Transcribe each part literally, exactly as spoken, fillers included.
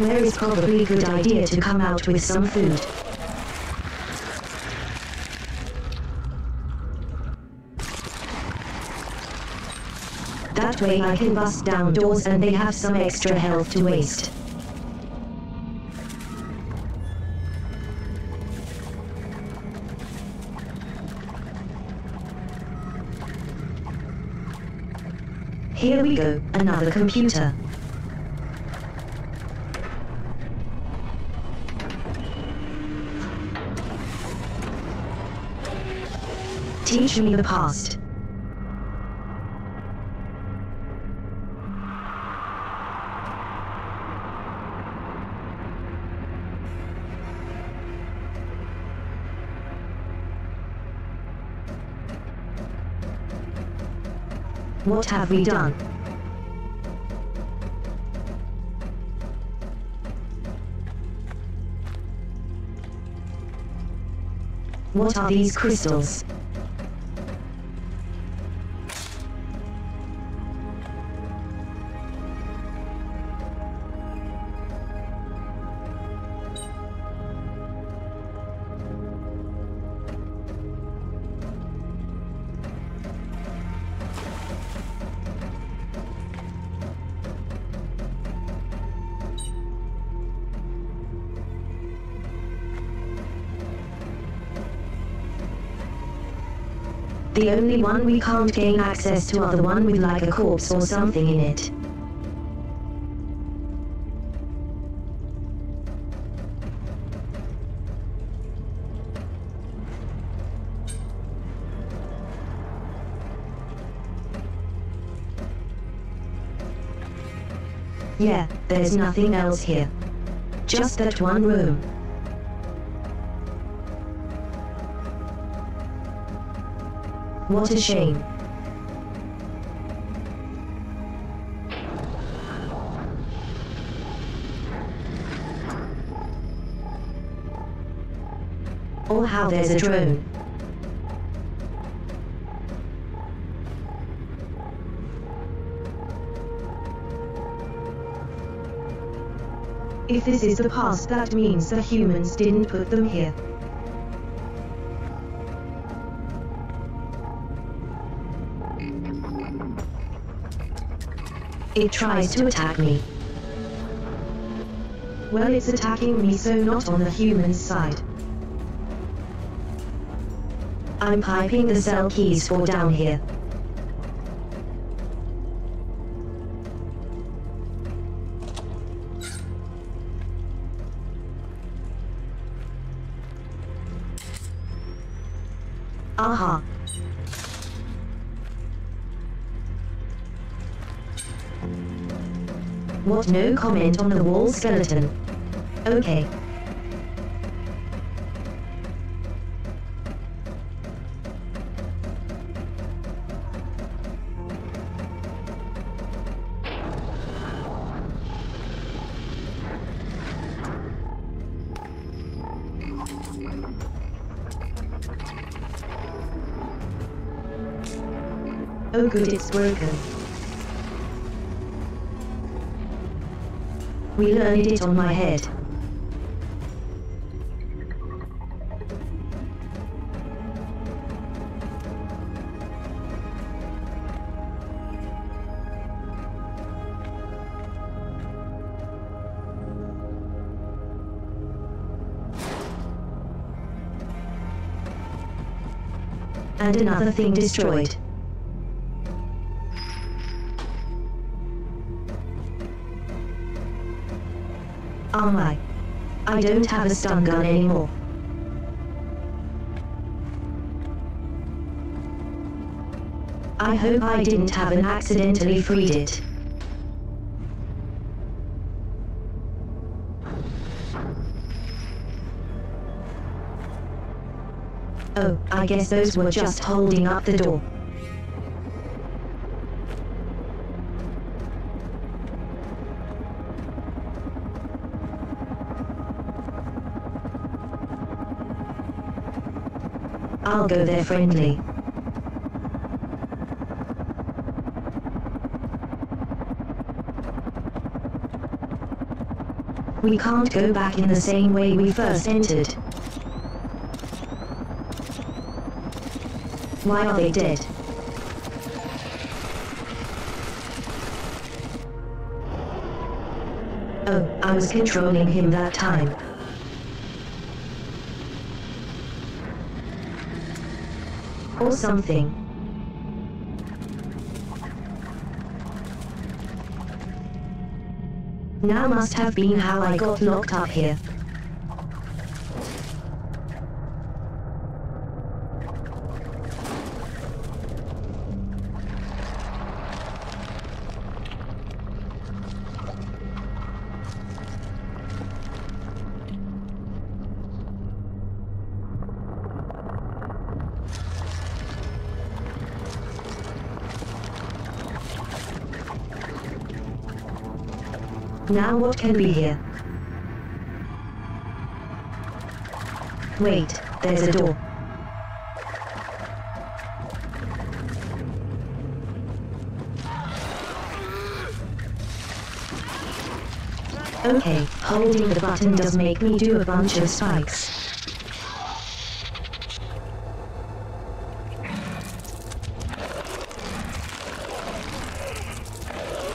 There is probably a good idea to come out with some food. That way I can bust down doors and they have some extra health to waste. Here we go, another computer. Teach me the past. What have we done? What are these crystals? The only one we can't gain access to are the one with like a corpse or something in it. Yeah, there's nothing else here. Just that one room. What a shame. Or how there's a drone. If this is the past, that means the humans didn't put them here. It tries to attack me. Well, it's attacking me, so not on the human side. I'm piping the cell keys for down here. Aha. What, no comment on the wall skeleton? Okay. Oh good, it's broken. We learned it on my head. And another thing destroyed. Oh my. I don't have a stun gun anymore. I hope I didn't have an accidentally freed it. Oh, I guess those were just holding up the door. I'll go there friendly. We can't go back in the same way we first entered. Why are they dead? Oh, I was controlling him that time. Or something. Now must have been how I got locked up here. Now what can be here? Wait, there's a door. Okay, holding the button does make me do a bunch of spikes.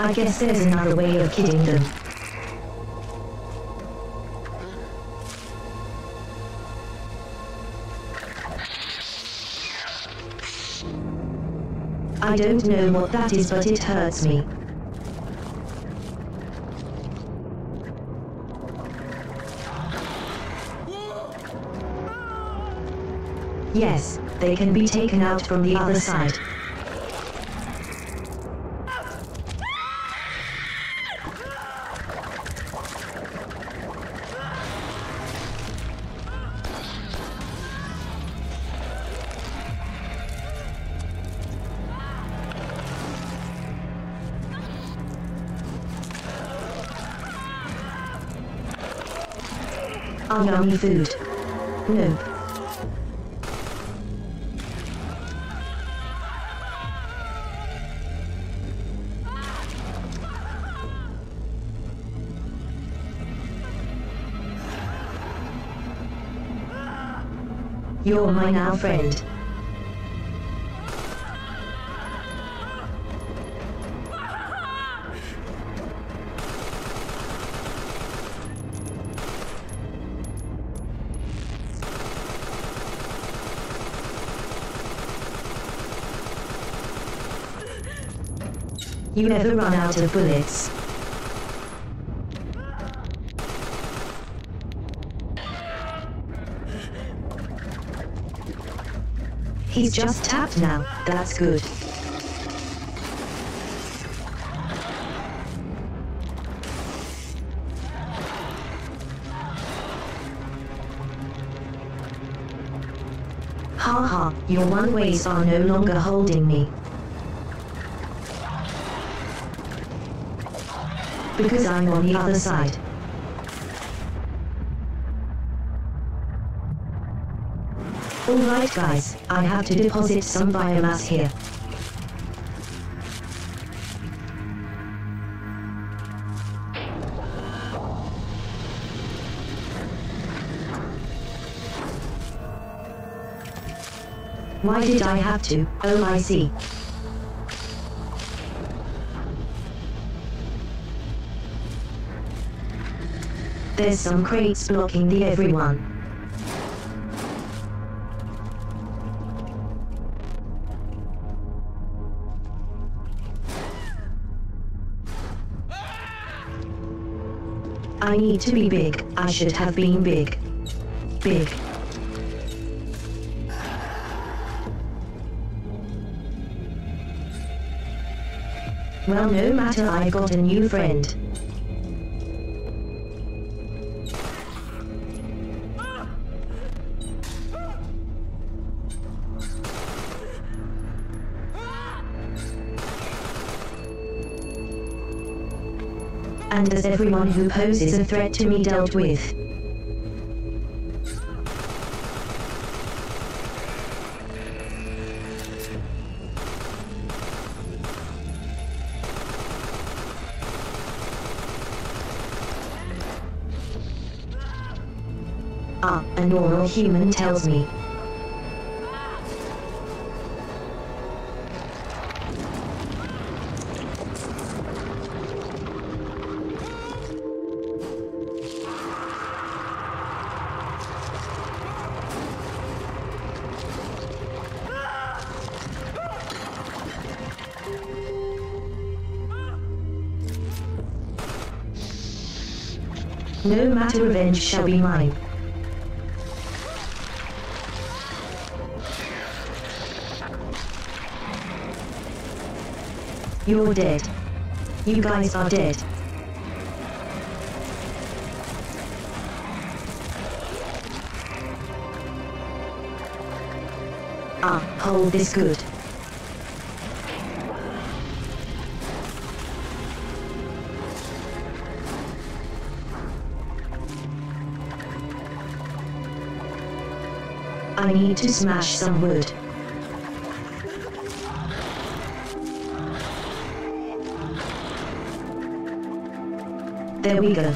I guess there's another way of kidding them. I don't know what that is, but it hurts me. Yes, they can be taken out from the other side. Yummy food. Nope. You're my now friend. You never run out of bullets. He's just tapped now, that's good. Haha, your one-ways are no longer holding me. Because I'm on the other side. Alright guys, I have to deposit some biomass here. Why did I have to? Oh, I see. There's some crates blocking the everyone. I need to be big. I should have been big. Big. Well, no matter, I got a new friend. And as everyone who poses a threat to me dealt with. Ah, a normal human tells me. No matter, revenge shall be mine. You're dead. You guys are dead. Ah, hold this good. I need to smash some wood. There we go.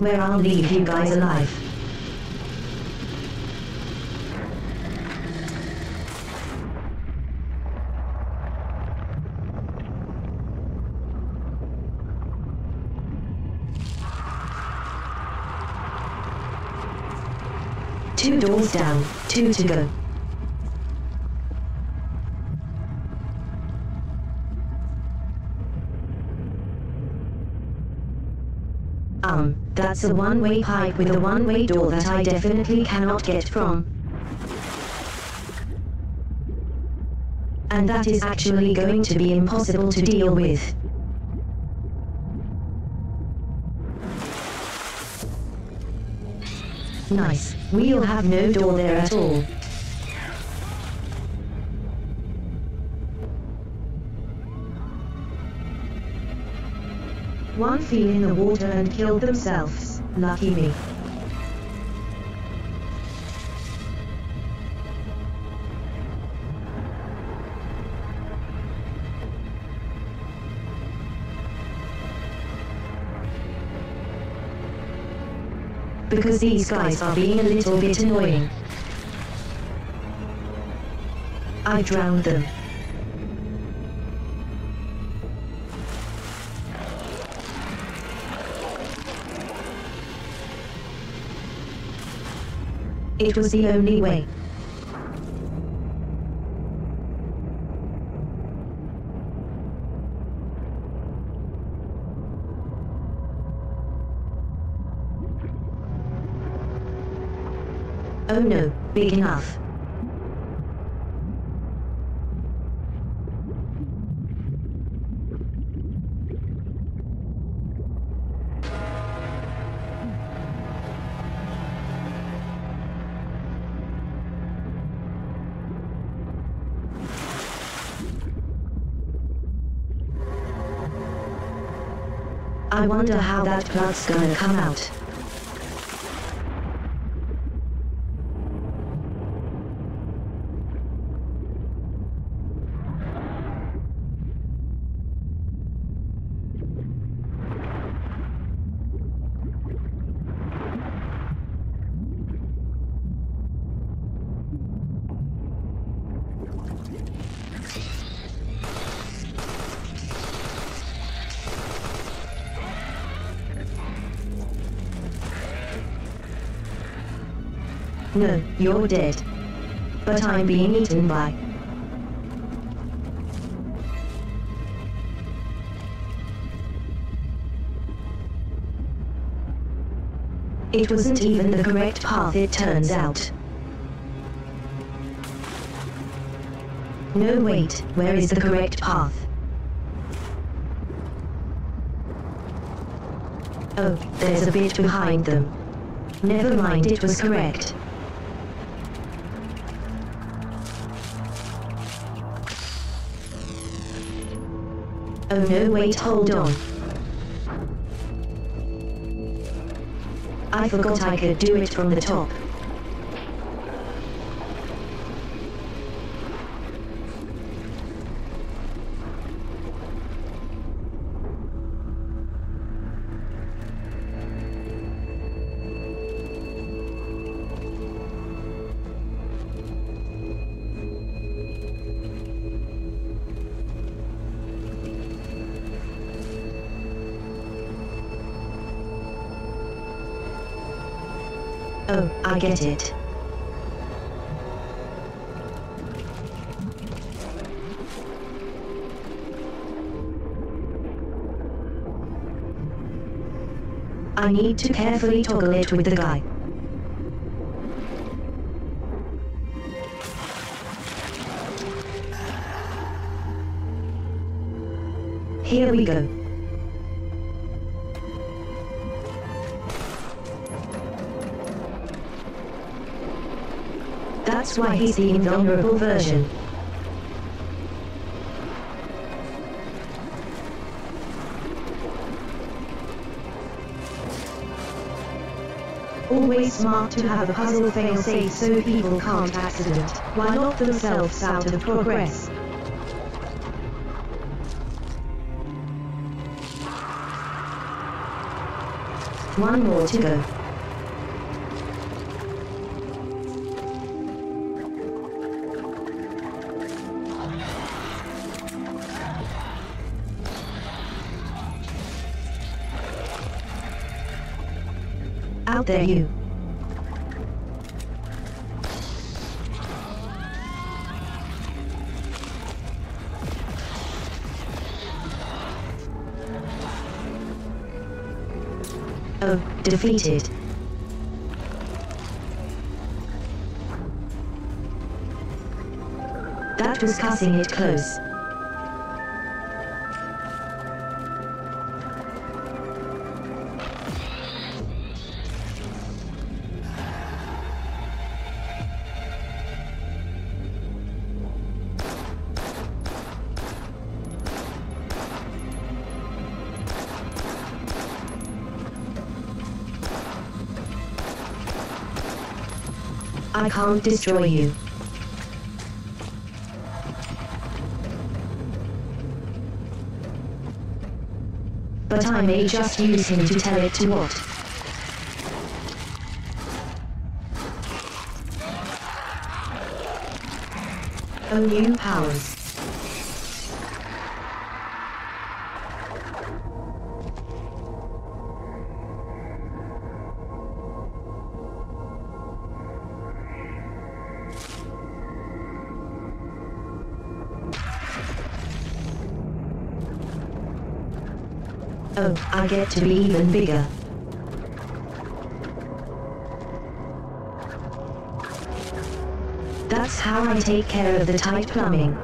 Where I'll leave you guys alive. Two doors down, two to go. Um, that's a one-way pipe with a one-way door that I definitely cannot get from. And that is actually going to be impossible to deal with. Nice, we'll have no door there at all. One fell in the water and killed themselves, lucky me. Because these guys are being a little bit annoying. I drowned them. It was the only way. Oh no, big enough. I wonder how that plug's gonna come out. No, you're dead. But I'm being eaten by. It wasn't even the correct path, it turns out. No, wait, where is the correct path? Oh, there's a bit behind them. Never mind, it was correct. Oh no, wait, hold on. I forgot I could do it from the top. Oh, I get it. I need to carefully toggle it with the guy. Here we go. That's why he's the invulnerable version. Always smart to have a puzzle failsafe so people can't accident, while lock themselves out of progress. One more to go. Out there you. Oh, defeated. That was cutting it close. I can't destroy you. But I may just use him to tell it to what. Oh, new powers. Oh, I get to be even bigger. That's how I take care of the tight plumbing.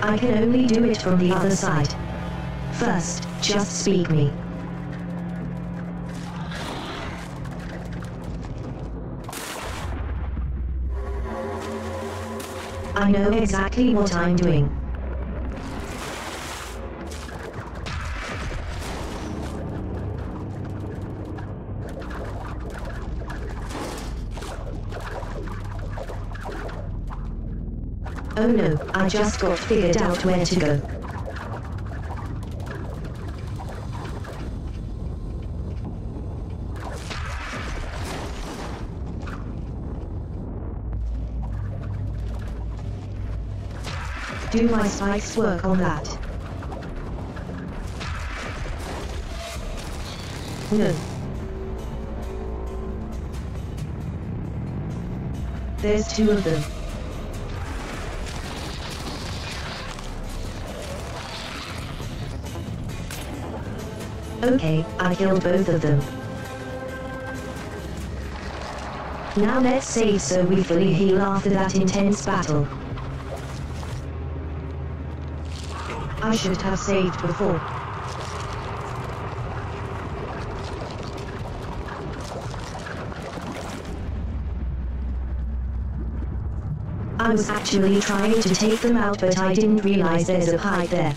I can only do it from the other side. First, just speak me. I know exactly what I'm doing. Oh no, I just got figured out where to go. Do my spikes work on that? No. There's two of them. Okay, I killed both of them. Now let's save so we fully heal after that intense battle. I should have saved before. I was actually trying to take them out, but I didn't realize there's a pipe there.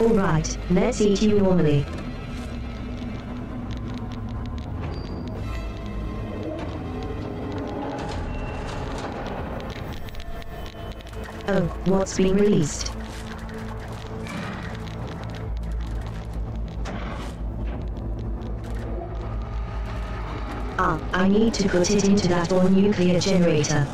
Alright, let's eat you normally. Oh, what's being released? Ah, I need to put it into that all-nuclear generator.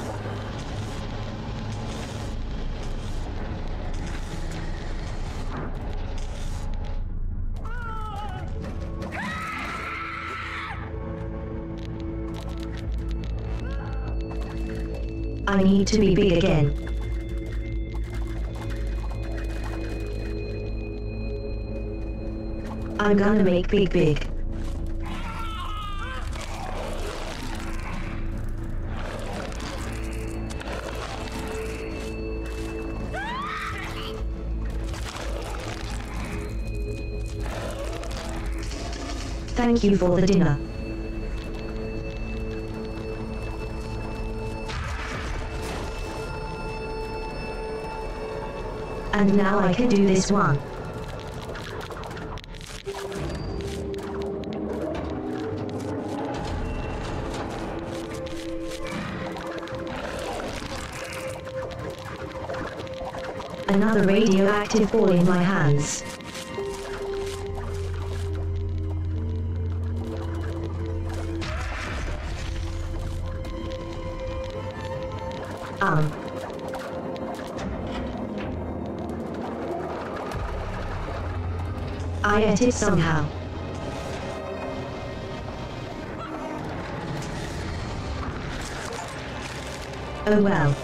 I need to be big again. I'm gonna make big big. Thank you for the dinner. And now I can do this one. Another radioactive ball in my hands. Um. I ate it somehow. Oh well.